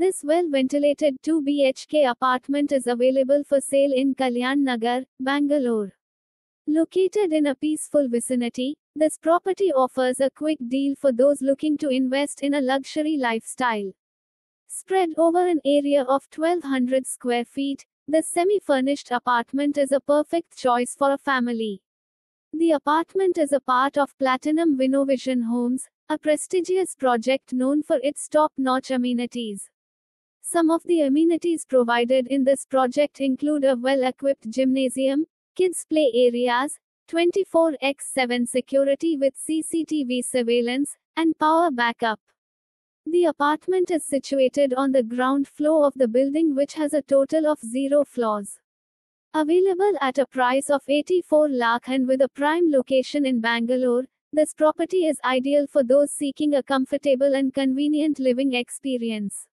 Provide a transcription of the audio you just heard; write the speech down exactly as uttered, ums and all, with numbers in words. This well-ventilated two B H K apartment is available for sale in Kalyan Nagar, Bangalore. Located in a peaceful vicinity, this property offers a quick deal for those looking to invest in a luxury lifestyle. Spread over an area of twelve hundred square feet, the semi-furnished apartment is a perfect choice for a family. The apartment is a part of Platinum Vinovision Homes, a prestigious project known for its top-notch amenities. Some of the amenities provided in this project include a well-equipped gymnasium, kids' play areas, twenty-four by seven security with C C T V surveillance, and power backup. The apartment is situated on the ground floor of the building, which has a total of zero floors. Available at a price of eighty-four lakh and with a prime location in Bangalore, this property is ideal for those seeking a comfortable and convenient living experience.